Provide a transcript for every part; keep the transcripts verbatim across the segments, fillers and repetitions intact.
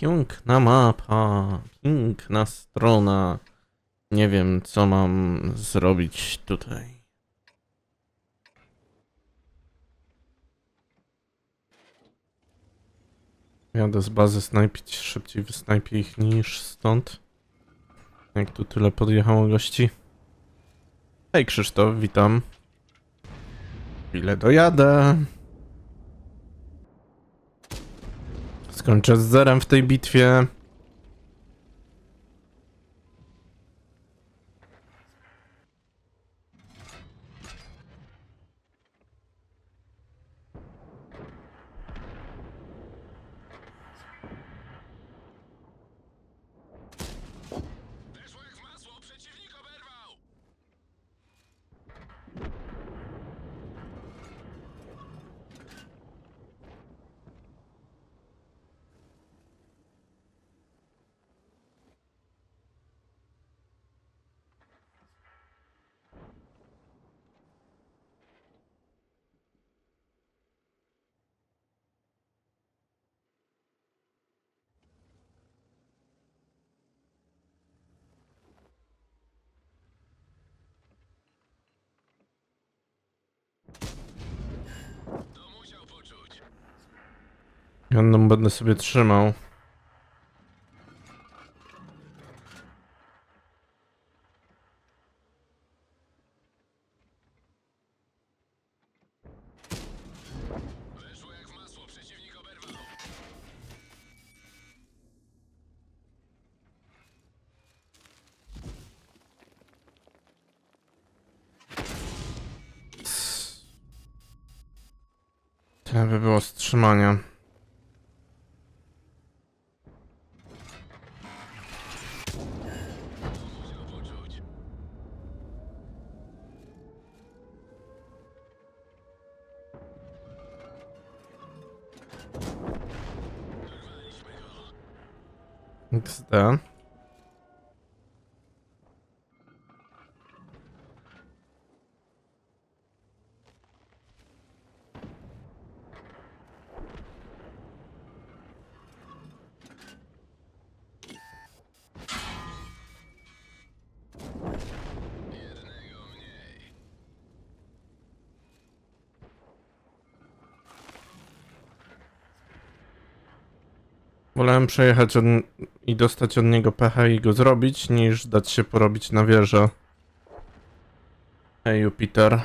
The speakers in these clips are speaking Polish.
Piękna mapa, piękna strona. Nie wiem, co mam zrobić tutaj. Jadę z bazy snajpić, szybciej wysnajpię ich niż stąd. Jak tu tyle podjechało gości. Hej Krzysztof, witam. Chwilę dojadę. Skończę z zerem w tej bitwie. Będą, będę sobie trzymał. Weszło jak w masło, przeciwnik oberwał. Tyle by było wstrzymania. X D. Wolałem przejechać od... i dostać od niego pecha i go zrobić, niż dać się porobić na wieżę. Hej Jupiter.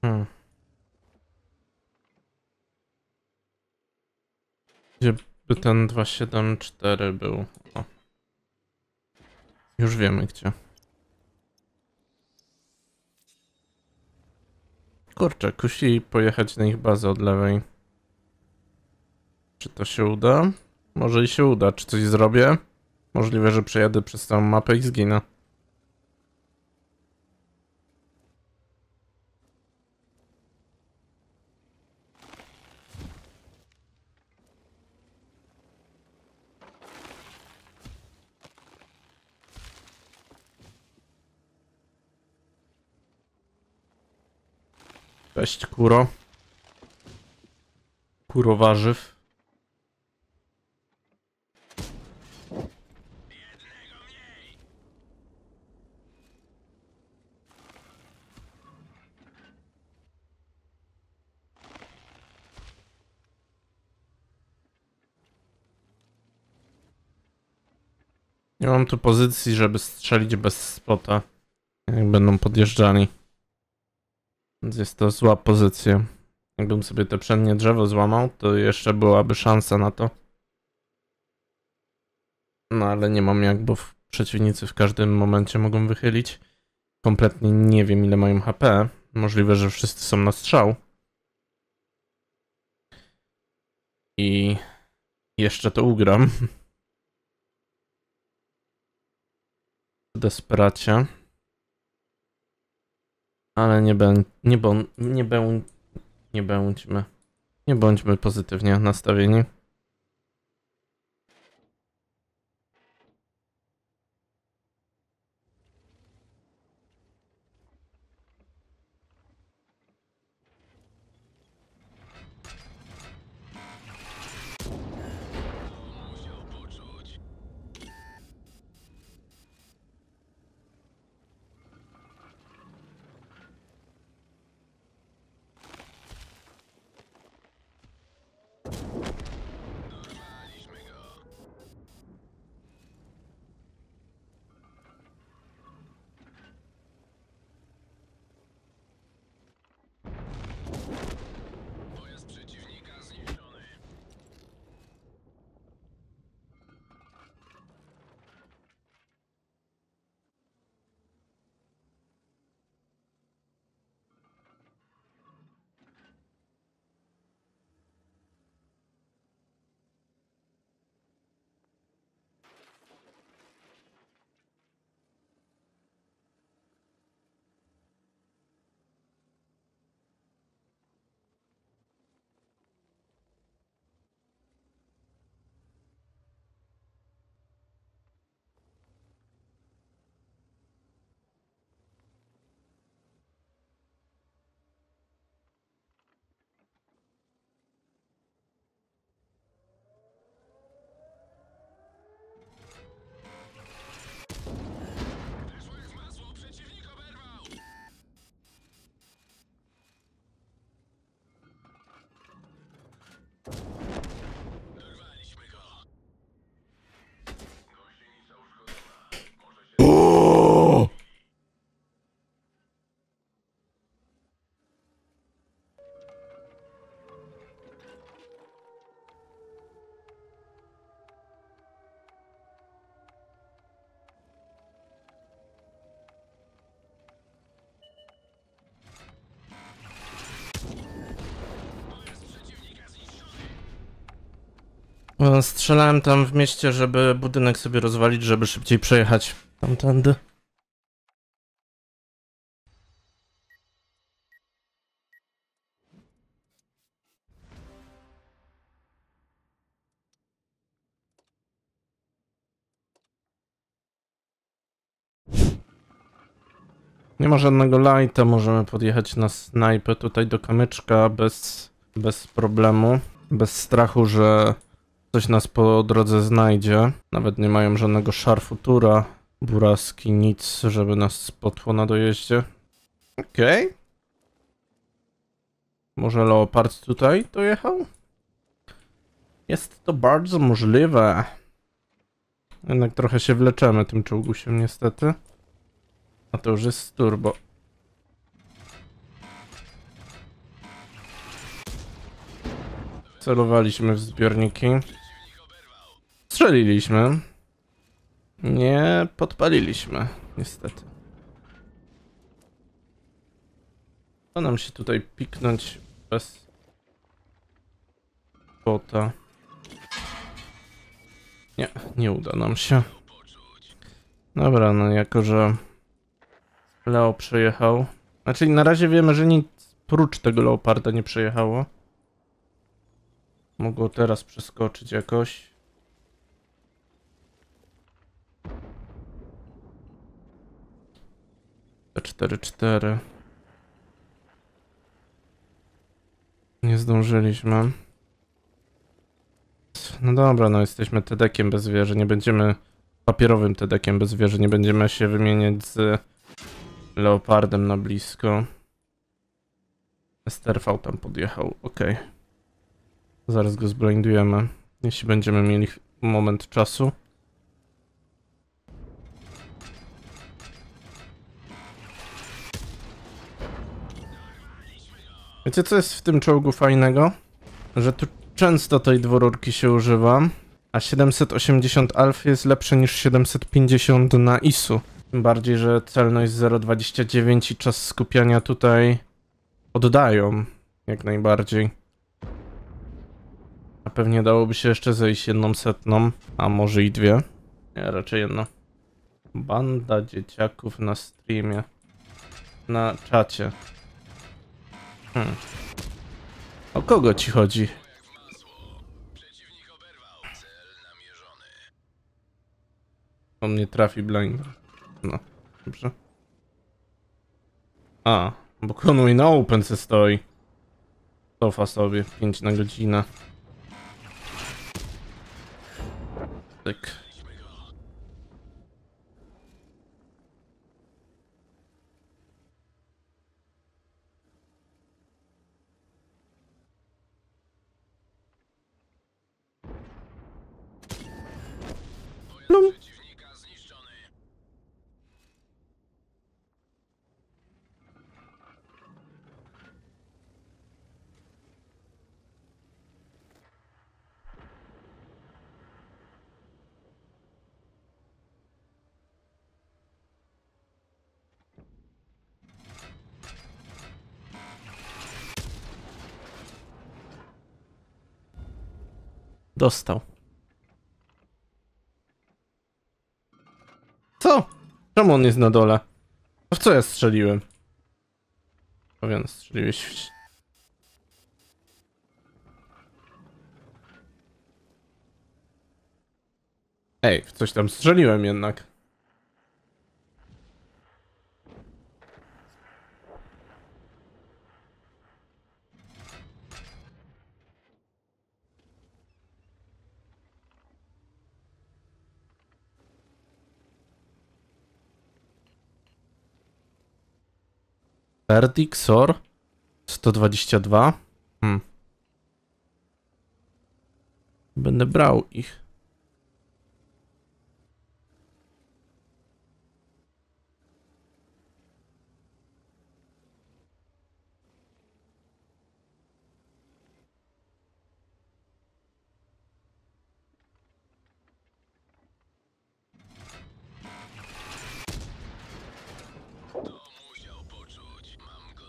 Hmm. Gdzie by ten dwieście siedemdziesiąt cztery był? O. Już wiemy gdzie. Kurczę, kusi pojechać na ich bazę od lewej. Czy to się uda? Może i się uda. Czy coś zrobię? Możliwe, że przejadę przez całą mapę i zginę. Cześć kuro. Kuro warzyw. Nie mam tu pozycji, żeby strzelić bez spota, jak będą podjeżdżali. Więc jest to zła pozycja. Jakbym sobie to przednie drzewo złamał, to jeszcze byłaby szansa na to. No ale nie mam jak, bo przeciwnicy w każdym momencie mogą wychylić. Kompletnie nie wiem ile mają H P. Możliwe, że wszyscy są na strzał. I jeszcze to ugram. Desperacie. Ale nie, bę, nie, bą, nie, bę, nie bądźmy, nie bądźmy pozytywnie nastawieni. Strzelałem tam w mieście, żeby budynek sobie rozwalić, żeby szybciej przejechać tamtędy. Nie ma żadnego lighta, możemy podjechać na snajpę tutaj do kamyczka bez, bez problemu, bez strachu, że coś nas po drodze znajdzie. Nawet nie mają żadnego szarfutura, buraski, nic, żeby nas spotło na dojeździe. Okej. Okay. Może Leopard tutaj dojechał? Jest to bardzo możliwe. Jednak trochę się wleczemy tym czołgusiem niestety. A to już jest turbo. Celowaliśmy w zbiorniki. Strzeliliśmy. Nie podpaliliśmy, niestety. To nam się tutaj piknąć bez bota. Nie, nie uda nam się. Dobra, no jako że Leo przejechał. Znaczy na razie wiemy, że nic prócz tego Leoparda nie przejechało. Mogło teraz przeskoczyć jakoś. cztery cztery. Nie zdążyliśmy. No dobra, no jesteśmy Tedekiem bez wieży. Nie będziemy papierowym Tedekiem bez wieży. Nie będziemy się wymieniać z Leopardem na blisko. Jesterfał tam podjechał. Ok. Zaraz go zblindujemy, jeśli będziemy mieli moment czasu. Wiecie co jest w tym czołgu fajnego? Że tu często tej dwururki się używa, a siedemset osiemdziesiąt alf jest lepsze niż siedemset pięćdziesiąt na isu. Tym bardziej, że celność zero przecinek dwadzieścia dziewięć i czas skupiania tutaj oddają jak najbardziej. A pewnie dałoby się jeszcze zejść jedną setną, a może i dwie. Nie, raczej jedno. Banda dzieciaków na streamie. Na czacie. Hmm. O kogo ci chodzi? On mnie trafi blinder. No, dobrze. A, bo konuj na open se stoi. Cofa sobie, pięć na godzinę. Tak. Plum. Dostał. Co? Czemu on jest na dole? W co ja strzeliłem? Powiem, strzeliłeś. Ej, w coś tam strzeliłem jednak. Perdixor sto dwadzieścia dwa. Hmm. Będę brał ich.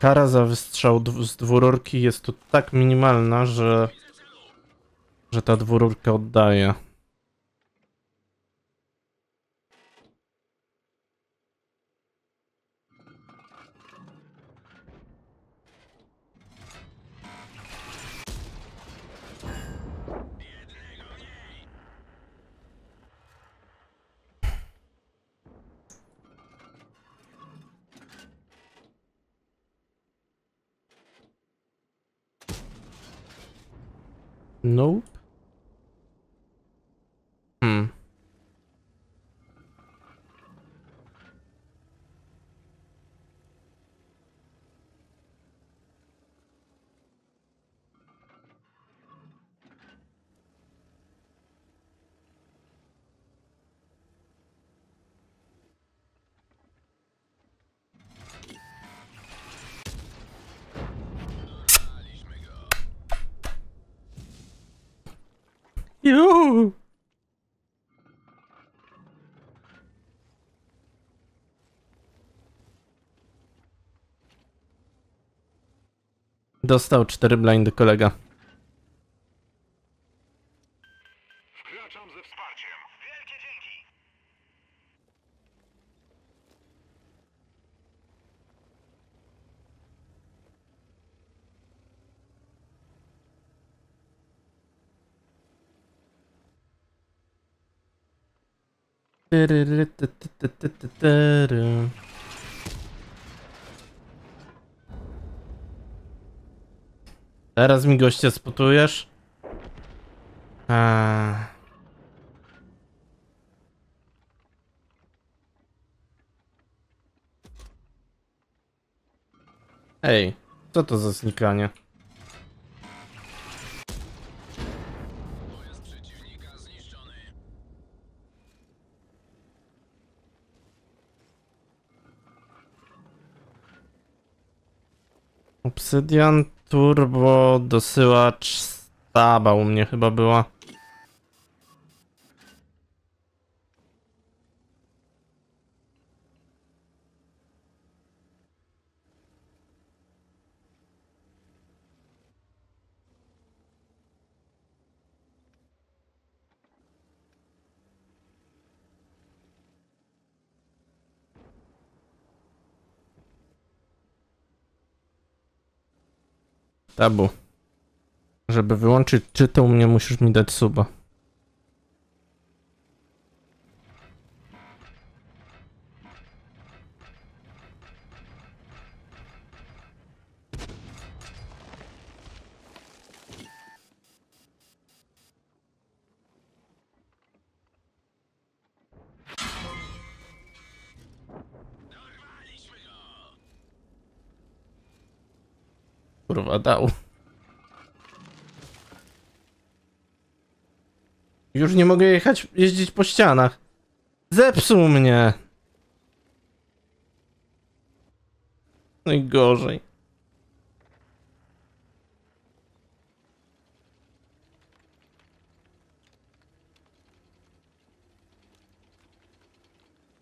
Kara za wystrzał z dwururki jest tu tak minimalna, że że ta dwururka oddaje. Nope. Hmm. Juhu. Dostał cztery blindy kolega. Wkraczam ze wsparciem. Wielkie dzięki. Teraz mi goście spotujesz? A... Ej, co to za znikanie? Obsydian, turbo, dosyłacz, staba u mnie chyba była. Tabu. Żeby wyłączyć czytę, mnie musisz mi dać suba. Kurwa, dał. Już nie mogę jechać, jeździć po ścianach. Zepsuł mnie. Najgorzej.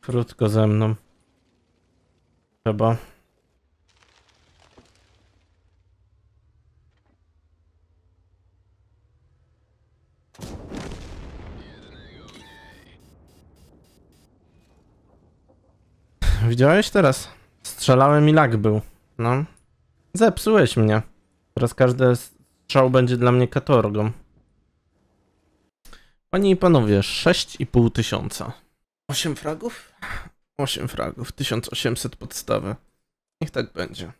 Krótko ze mną. Chyba. Widziałeś teraz? Strzelałem i lag był. No. Zepsułeś mnie. Teraz każdy strzał będzie dla mnie katorgą. Panie i panowie, sześć i pół tysiąca. osiem fragów? osiem fragów, tysiąc osiemset podstawy. Niech tak będzie.